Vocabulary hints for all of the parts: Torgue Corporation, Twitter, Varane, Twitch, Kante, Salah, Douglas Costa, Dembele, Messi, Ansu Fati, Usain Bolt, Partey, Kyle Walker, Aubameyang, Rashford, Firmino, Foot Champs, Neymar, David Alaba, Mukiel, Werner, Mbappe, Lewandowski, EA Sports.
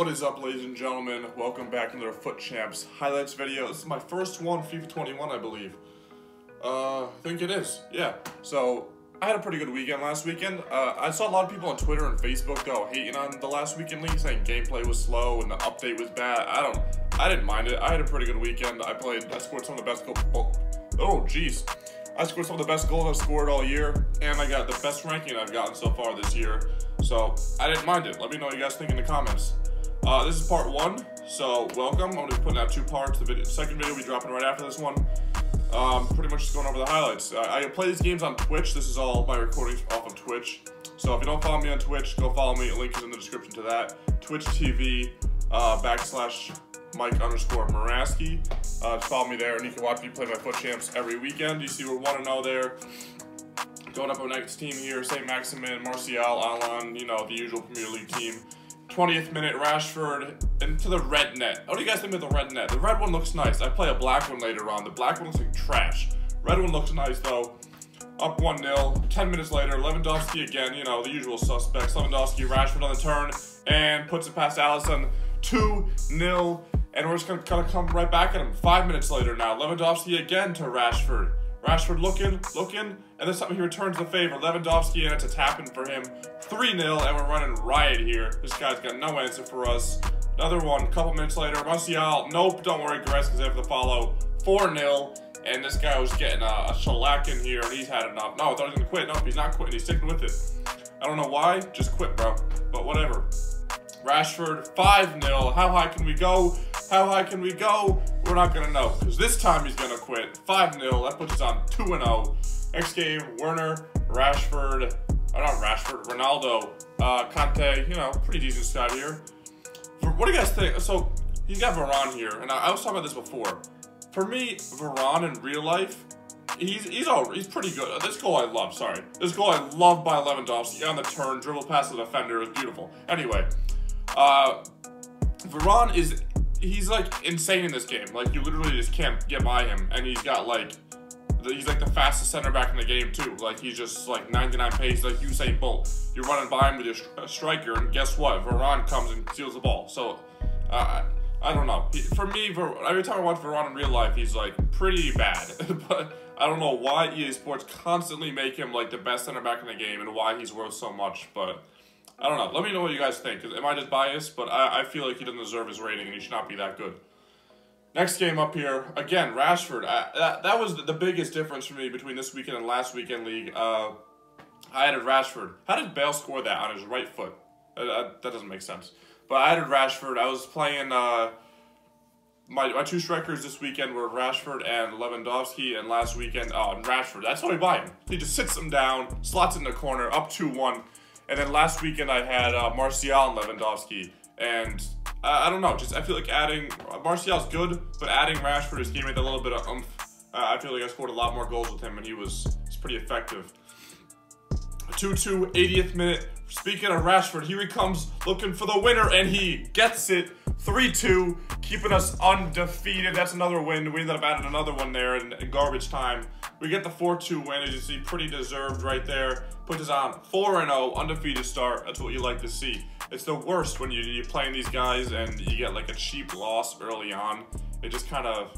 What is up, ladies and gentlemen? Welcome back to another Foot Champs highlights video. This is my first one, FIFA 21, I believe. I think it is, yeah. So, I had a pretty good weekend last weekend. I saw a lot of people on Twitter and Facebook, though, hating on the last weekend league, saying gameplay was slow and the update was bad. I didn't mind it. I had a pretty good weekend. I scored some of the best goals. Oh, jeez. I scored some of the best goals I've scored all year, and I got the best ranking I've gotten so far this year, so I didn't mind it. Let me know what you guys think in the comments. This is part one, so welcome. I'm going to be putting out two parts. The second video will be dropping right after this one. Pretty much just going over the highlights. I play these games on Twitch. This is all my recordings off of Twitch, so if you don't follow me on Twitch, go follow me. A link is in the description to that. Twitch.tv / mike_moraski. Follow me there and you can watch me play my Foot Champs every weekend. You see we're 1-0 there. Going up on next team here, Saint-Maximin, Martial, Allison, you know, the usual Premier League team. 20th minute, Rashford into the red net. What do you guys think of the red net? The red one looks nice. I play a black one later on. The black one looks like trash. Red one looks nice though. Up 1-0. 10 minutes later, Lewandowski again, you know, the usual suspects. Lewandowski, Rashford on the turn, and puts it past Allison. 2-0. And we're just going to kind of come right back at him. 5 minutes later now, Lewandowski again to Rashford. Rashford looking, and this time he returns the favor. Lewandowski, and it's a tap-in for him. 3-0, and we're running riot here. This guy's got no answer for us. Another one, a couple minutes later. Martial, nope, don't worry, Goretzka's after the follow. 4-0, and this guy was getting a shellacking here, and he's had enough. No, I thought he was going to quit. Nope, he's not quitting. He's sticking with it. I don't know why. Just quit, bro. But whatever. Rashford, 5-0. How high can we go? How high can we go? We're not going to know, because this time he's going to quit. 5-0. That puts us on 2-0. Next game, Werner, Rashford, Ronaldo, Kante, you know, pretty decent side here. What do you guys think? So, you got Varane here, and I was talking about this before. For me, Varane in real life, he's pretty good. This goal I love, sorry. This goal I love by Lewandowski on the turn, dribble past the defender, is beautiful. Anyway, Varane is... He's like insane in this game. Like, you literally just can't get by him, and he's got like, he's like the fastest center back in the game too. Like, he's just like 99 pace, like Usain Bolt. You're running by him with your striker, and guess what? Varane comes and steals the ball. So, I don't know. For me, every time I watch Varane in real life, he's like pretty bad. But I don't know why EA Sports constantly make him like the best center back in the game, and why he's worth so much. But I don't know. Let me know what you guys think. Am I just biased? But I feel like he doesn't deserve his rating, and he should not be that good. Next game up here. Again, Rashford. That was the biggest difference for me between this weekend and last weekend league. I added Rashford. How did Bale score that on his right foot? That doesn't make sense. But I added Rashford. I was playing... My two strikers this weekend were Rashford and Lewandowski, and last weekend... Oh, and Rashford. That's how he buys him. He just sits him down, slots in the corner, up 2-1. And then last weekend I had Martial and Lewandowski, and I don't know, just I feel like adding Martial's good, but adding Rashford his teammate a little bit of oomph. I feel like I scored a lot more goals with him, and he's pretty effective. 2-2, 80th minute. Speaking of Rashford, here he comes looking for the winner, and he gets it. 3-2, keeping us undefeated. That's another win. We ended up adding another one there in garbage time. We get the 4-2 win, as you see, pretty deserved right there. Puts us on 4-0, undefeated start. That's what you like to see. It's the worst when you're playing these guys and you get like a cheap loss early on. It just kind of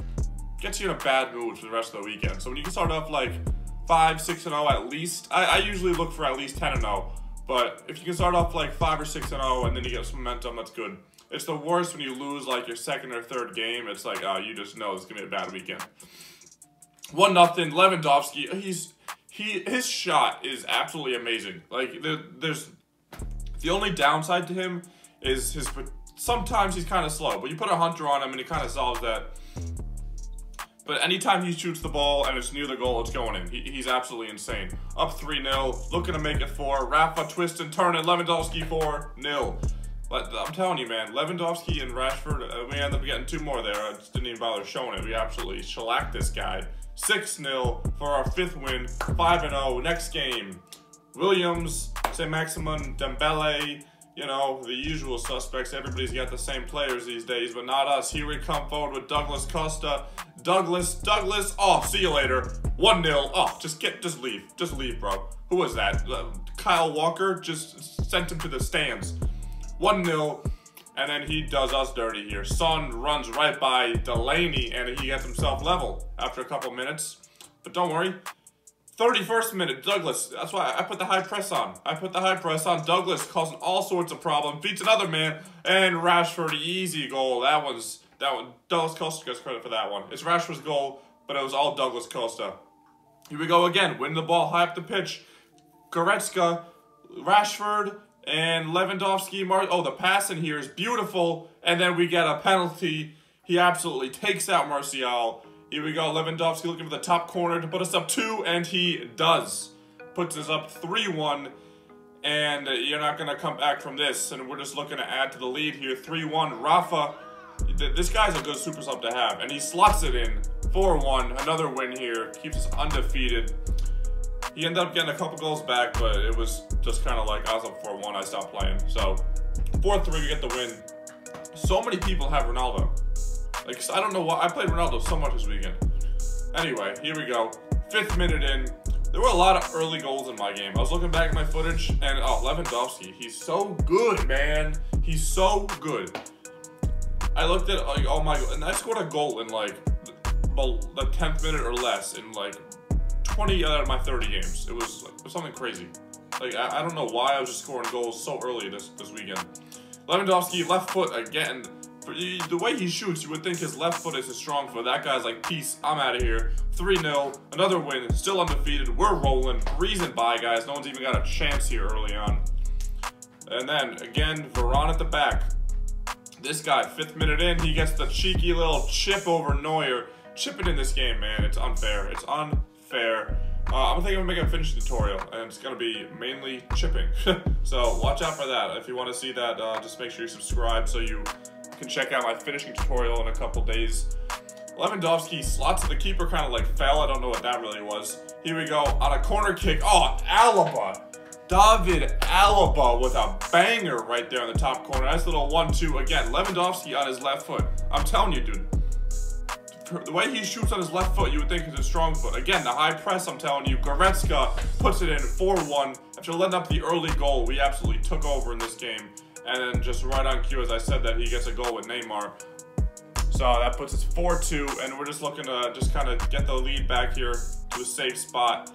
gets you in a bad mood for the rest of the weekend. So when you can start off like 5, 6-0 at least, I usually look for at least 10-0. But if you can start off like 5 or 6-0 and then you get some momentum, that's good. It's the worst when you lose like your second or third game. It's like, oh, you just know it's going to be a bad weekend. 1-0, Lewandowski, his shot is absolutely amazing. Like, the only downside to him is his, sometimes he's kind of slow, but you put a hunter on him and he kind of solves that. But anytime he shoots the ball and it's near the goal, it's going in. He's absolutely insane. Up 3-0, looking to make it 4. Rafa twist and turn it, Lewandowski 4-0. I'm telling you, man, Lewandowski and Rashford, we ended up getting two more there. I just didn't even bother showing it. We absolutely shellacked this guy. 6-0 for our fifth win, 5-0. Next game, Williams, Saint-Maximin, Dembele, you know, the usual suspects. Everybody's got the same players these days, but not us. Here we come forward with Douglas Costa. Douglas, oh, see you later. 1-0, oh, just leave, bro. Who was that? Kyle Walker just sent him to the stands. 1-0, And then he does us dirty here. Son runs right by Delaney, and he gets himself level after a couple minutes. But don't worry. 31st minute, Douglas. That's why I put the high press on. I put the high press on. Douglas causing all sorts of problems. Beats another man. And Rashford, easy goal. That one. Douglas Costa gets credit for that one. It's Rashford's goal, but it was all Douglas Costa. Here we go again. Win the ball high up the pitch. Goretzka, Rashford, and Lewandowski. Oh, the pass in here is beautiful. And then we get a penalty. He absolutely takes out Martial. Here we go, Lewandowski looking for the top corner to put us up 2, and he does. Puts us up 3-1, and you're not going to come back from this, and we're just looking to add to the lead here. 3-1, Rafa, this guy's a good super sub to have, and he slots it in. 4-1, another win here, keeps us undefeated. He ended up getting a couple goals back, but it was just kind of like, I was up 4-1, I stopped playing. So, 4-3, we get the win. So many people have Ronaldo. Like, I don't know why I played Ronaldo so much this weekend. Anyway, here we go. 5th minute in. There were a lot of early goals in my game. I was looking back at my footage, and oh, Lewandowski. He's so good, man. He's so good. I looked at, like, oh my god. And I scored a goal in, like, the 10th minute or less in, like, 20 out of my 30 games. It was, like, something crazy. Like, I don't know why I was just scoring goals so early this weekend. Lewandowski, left foot again. The way he shoots, you would think his left foot is his strong foot. That guy's like, peace, I'm out of here. 3-0, another win, still undefeated. We're rolling, breezing by, guys. No one's even got a chance here early on. And then, again, Varane at the back. This guy, 5th minute in, he gets the cheeky little chip over Neuer. Chipping in this game, man. It's unfair. It's unfair. I'm thinking I'm going to make a finishing tutorial, and it's going to be mainly chipping. So, watch out for that. If you want to see that, just make sure you subscribe so you can check out my finishing tutorial in a couple days. Lewandowski slots the keeper, kind of like fell. I don't know what that really was. Here we go on a corner kick. Oh, Alaba, David Alaba with a banger right there in the top corner. Nice little 1-2 again. Lewandowski on his left foot. I'm telling you, dude. The way he shoots on his left foot, you would think it's a strong foot. Again, the high press. I'm telling you, Goretzka puts it in 4-1. After letting up the early goal, we absolutely took over in this game. And then just right on cue, as I said, that he gets a goal with Neymar. So that puts us 4-2, and we're just looking to just kind of get the lead back here to a safe spot.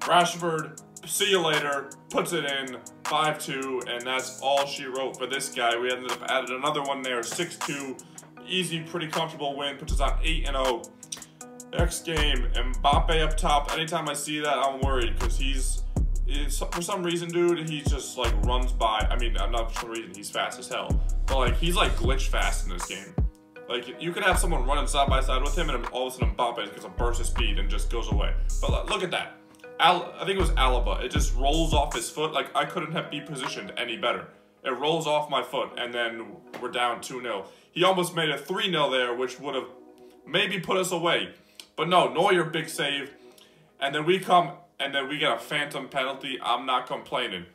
Rashford, see you later, puts it in, 5-2, and that's all she wrote for this guy. We ended up added another one there, 6-2. Easy, pretty comfortable win, puts us on 8-0. Next game, Mbappe up top. Anytime I see that, I'm worried, because he's... for some reason, dude, he just, like, runs by. I mean, not for some reason, he's fast as hell. But, like, he's, like, glitch fast in this game. Like, you could have someone running side by side with him, and all of a sudden Mbappe gets a burst of speed and just goes away. But look at that. I think it was Alaba. It just rolls off his foot. Like, I couldn't have be positioned any better. It rolls off my foot, and then we're down 2-0. He almost made a 3-0 there, which would have maybe put us away. But no, Neuer, big save. And then we come... and then we get a phantom penalty. I'm not complaining.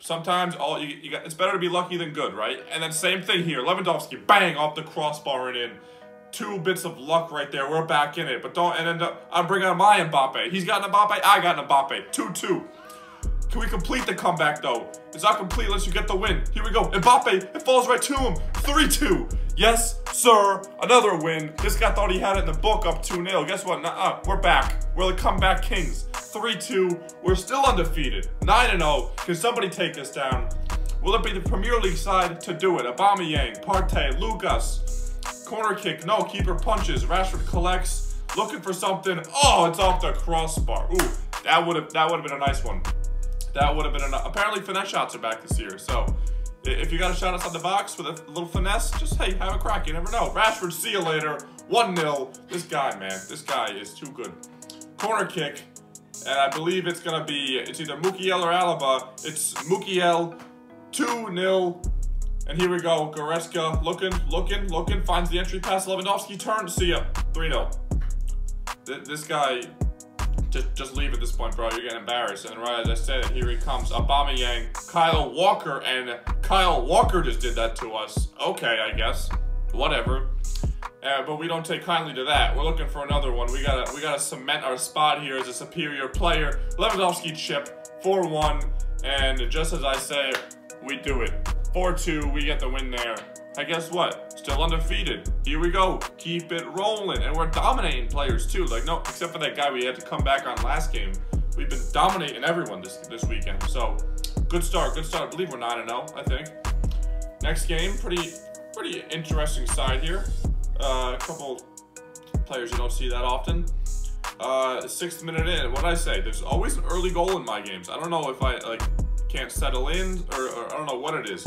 Sometimes all it's better to be lucky than good, right? And then same thing here. Lewandowski, bang, off the crossbar and in. 2 bits of luck right there. We're back in it. But don't end up... I'm bringing on my Mbappe. He's got an Mbappe. I got an Mbappe. 2-2. Can we complete the comeback, though? It's not complete unless you get the win. Here we go. Mbappe, it falls right to him. 3-2. Yes, sir. Another win. This guy thought he had it in the book, up 2-0. Guess what? Nuh-uh. We're back. We're the comeback kings. 3-2. We're still undefeated. 9-0. Can somebody take us down? Will it be the Premier League side to do it? Aubameyang, Partey, Lucas. Corner kick. No, keeper punches. Rashford collects. Looking for something. Oh, it's off the crossbar. Ooh, that would have been a nice one. That would have been enough. Apparently, finesse shots are back this year. So, if you got a shot outside the box with a little finesse, just, hey, have a crack. You never know. Rashford, see you later. 1-0. This guy, man. This guy is too good. Corner kick. And I believe it's going to be, it's either Mukiel or Alaba. It's Mukiel. 2-0. And here we go. Goretzka looking. Finds the entry pass. Lewandowski turns. See ya. 3-0. This guy... Just leave at this point, bro. You're getting embarrassed. And right as I said, here he comes. Aubameyang, Kyle Walker, and Kyle Walker just did that to us. Okay, I guess. Whatever. But we don't take kindly to that. We're looking for another one. We gotta cement our spot here as a superior player. Lewandowski chip, 4-1, and just as I say, we do it. 4-2, we get the win there. And guess what? Still undefeated. Here we go. Keep it rolling. And we're dominating players too. Like, no, except for that guy we had to come back on last game. We've been dominating everyone this weekend. So, good start. Good start. I believe we're 9-0, I think. Next game, pretty interesting side here. A couple players you don't see that often. 6th minute in, what did I say? There's always an early goal in my games. I don't know if I, like, can't settle in or I don't know what it is.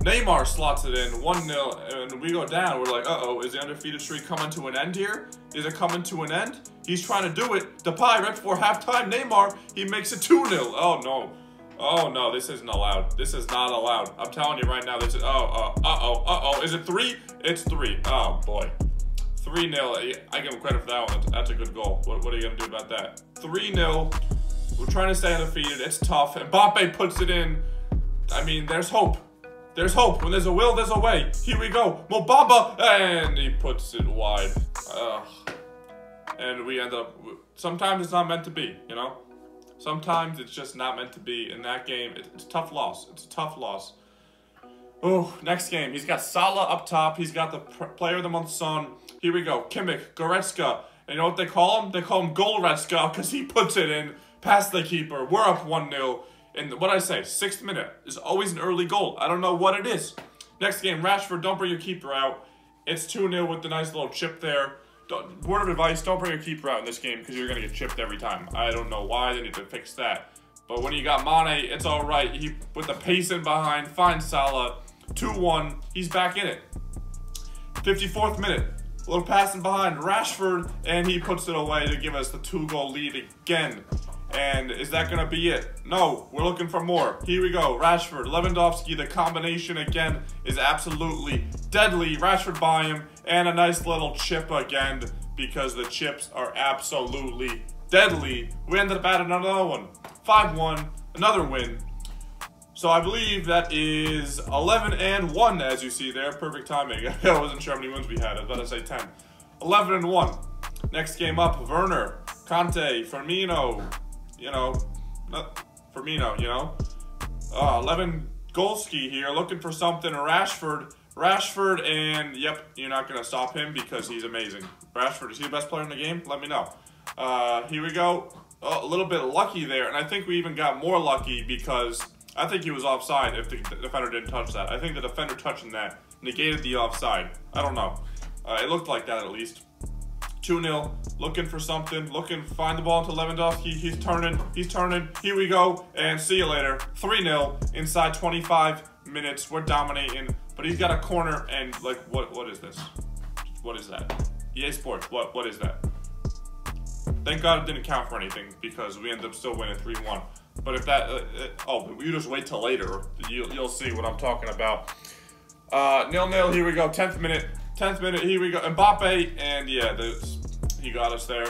Neymar slots it in, 1-0, and we go down. We're like, uh-oh, is the undefeated streak coming to an end here? Is it coming to an end? He's trying to do it. Depay, right before halftime, Neymar, he makes it 2-0. Oh, no. Oh, no, this isn't allowed. This is not allowed. I'm telling you right now, this is, is it 3? It's 3. Oh, boy. 3-0. I give him credit for that one. That's a good goal. What are you going to do about that? 3-0. We're trying to stay undefeated. It's tough. And Mbappe puts it in. I mean, there's hope. There's hope. When there's a will, there's a way. Here we go. Mobamba. And he puts it wide. Ugh. And we end up... Sometimes it's not meant to be, you know? Sometimes it's just not meant to be. In that game, it's a tough loss. It's a tough loss. Oh, next game. He's got Salah up top. He's got the player of the month son. Here we go. Kimmich, Goretzka. And you know what they call him? They call him Goretzka because he puts it in past the keeper. We're up 1-0. And what I say, 6th minute is always an early goal. I don't know what it is. Next game, Rashford, don't bring your keeper out. It's 2-0 with the nice little chip there. Word of advice, don't bring your keeper out in this game because you're going to get chipped every time. I don't know why they need to fix that. But when you got Mane, it's all right. He put the pace in behind, finds Salah. 2-1, he's back in it. 54th minute, a little pass in behind, Rashford, and he puts it away to give us the 2-goal lead again. And is that going to be it? No, we're looking for more. Here we go. Rashford, Lewandowski, the combination again is absolutely deadly. Rashford by him, and a nice little chip again because the chips are absolutely deadly. We ended up adding another one. 5-1, another win. So I believe that is 11-1, as you see there. Perfect timing. I wasn't sure how many wins we had. I was about to say 10. 11-1. Next game up, Werner, Kante, Firmino. You know, not Firmino, you know. Lewandowski here looking for something. Rashford, and yep, you're not going to stop him because he's amazing. Rashford, is he the best player in the game? Let me know. Here we go. Oh, a little bit lucky there, and I think we even got more lucky because I think he was offside if the defender didn't touch that. I think the defender touching that negated the offside. I don't know. It looked like that at least. 2-0, looking for something, looking, find the ball to Lewandowski, he's turning, here we go, and see you later. 3-0, inside 25 minutes, we're dominating, but he's got a corner, and like, what is this? What is that? EA Sports, what is that? Thank God it didn't count for anything, because we ended up still winning 3-1, but if that, oh, you just wait till later, you'll see what I'm talking about. 0-0, here we go, 10th minute, here we go, Mbappe, and yeah, he got us there.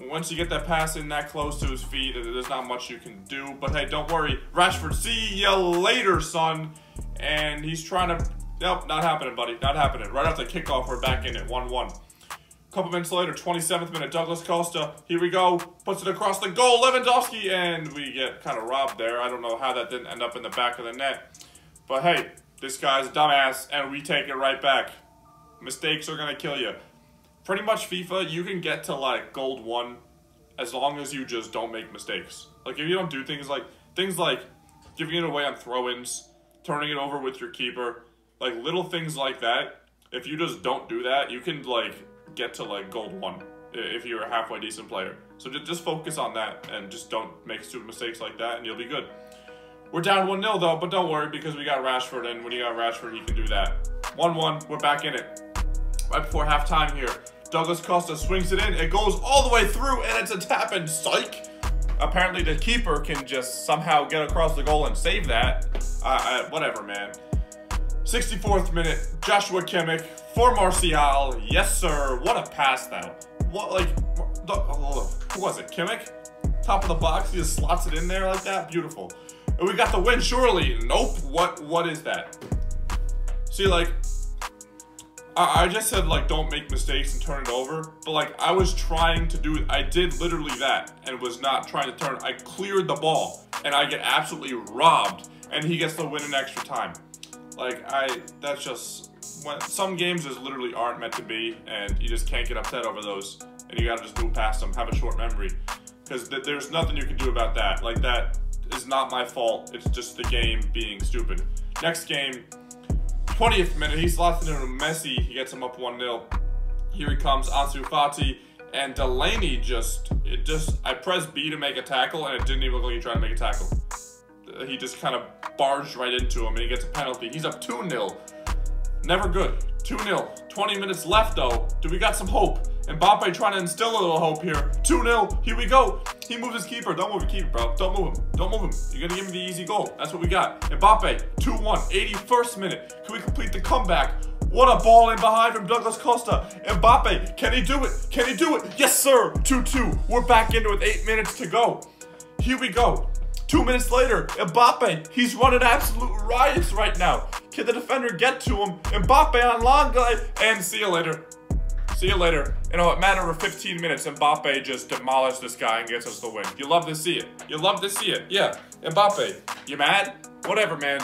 Once you get that pass in that close to his feet, there's not much you can do, but hey, don't worry, Rashford, see ya later, son, and he's trying to, nope, not happening, buddy, not happening. Right after kickoff, we're back in it, 1-1. A couple minutes later, 27th minute, Douglas Costa, here we go, puts it across the goal, Lewandowski, and we get kind of robbed there. I don't know how that didn't end up in the back of the net, but hey, this guy's a dumbass, and we take it right back. Mistakes are going to kill you. Pretty much FIFA, you can get to like gold 1 as long as you just don't make mistakes. Like if you don't do things like giving it away on throw-ins, turning it over with your keeper, like little things like that, if you just don't do that, you can like get to like gold 1 if you're a halfway decent player. So just focus on that and just don't make stupid mistakes like that and you'll be good. We're down 1-0 though, but don't worry because we got Rashford and when you got Rashford, he can do that. 1-1, we're back in it. Right before halftime here, Douglas Costa swings it in. It goes all the way through, and it's a tap in. Psych! Apparently, the keeper can just somehow get across the goal and save that. Whatever, man. 64th minute, Joshua Kimmich for Martial. Yes, sir. What a pass, though. What, like, who was it? Kimmich? Top of the box, he just slots it in there like that. Beautiful. And we got the win, surely. Nope. What is that? See, like... I just said, like, don't make mistakes and turn it over, but, like, I was trying to do, I did literally that and was not trying to turn. I cleared the ball, and I get absolutely robbed, and he gets the win in extra time. Like, that's just, when some games just literally aren't meant to be, and you just can't get upset over those, and you gotta just move past them, have a short memory, because there's nothing you can do about that. Like, that is not my fault, it's just the game being stupid. Next game, 20th minute, he slots it into Messi, he gets him up 1-0. Here he comes, Ansu Fati, and Delaney I pressed B to make a tackle, and it didn't even look like he tried to make a tackle. He just kind of barged right into him, and he gets a penalty. He's up 2-0. Never good. 2-0. 20 minutes left, though. Do we got some hope? Mbappe trying to instill a little hope here. 2-0. Here we go. He moves his keeper. Don't move your keeper, bro. Don't move him. Don't move him. You're going to give me the easy goal. That's what we got. Mbappe, 2-1. 81st minute. Can we complete the comeback? What a ball in behind from Douglas Costa. Mbappe, can he do it? Can he do it? Yes, sir. 2-2. We're back into it with 8 minutes to go. Here we go. 2 minutes later, Mbappe, he's running absolute riots right now. Can the defender get to him? Mbappe on long guy, and see you later. See you later. You know, a matter of 15 minutes, Mbappe just demolished this guy and gets us the win. You love to see it. You love to see it. Yeah, Mbappe, you mad? Whatever, man.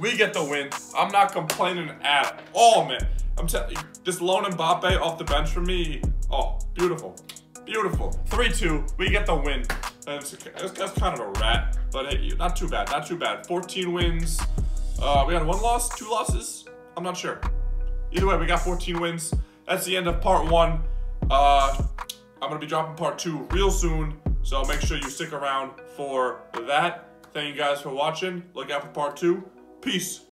We get the win. I'm not complaining at all, man. I'm telling you, this lone Mbappe off the bench for me, oh, beautiful. Beautiful. 3-2. We get the win. That's kind of a rat, but hey, not too bad. Not too bad. 14 wins. We got 1 loss, 2 losses. I'm not sure. Either way, we got 14 wins. That's the end of part 1. I'm gonna be dropping part 2 real soon, so make sure you stick around for that. Thank you guys for watching. Look out for part 2. Peace.